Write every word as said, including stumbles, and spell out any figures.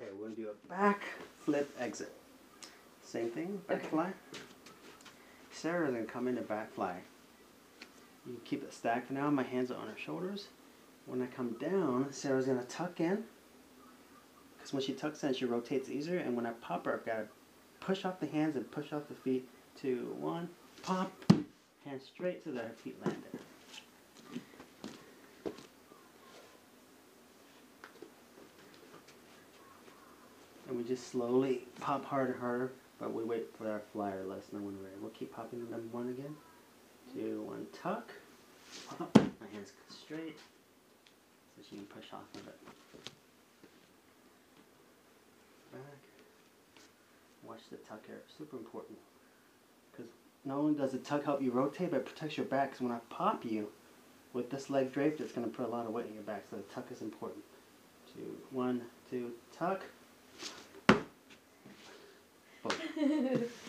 Okay, we'll do a back flip exit. Same thing, back okay. fly. Sarah's gonna come into back fly. You keep it stacked for now. My hands are on her shoulders. When I come down, Sarah's gonna tuck in. Because when she tucks in, she rotates easier. And when I pop her, I've got to push off the hands and push off the feet. Two, one, pop. Hands straight so that her feet land there. And we just slowly pop harder and harder, but we wait for our flyer less than when we're ready. We'll keep popping the number one again. Two, one, tuck. Pop. My hands straight so she can push off of it. Back. Watch the tuck here. Super important. Because not only does the tuck help you rotate, but it protects your back. Because when I pop you with this leg draped, it's going to put a lot of weight in your back. So the tuck is important. Two, one, two, tuck. Boom.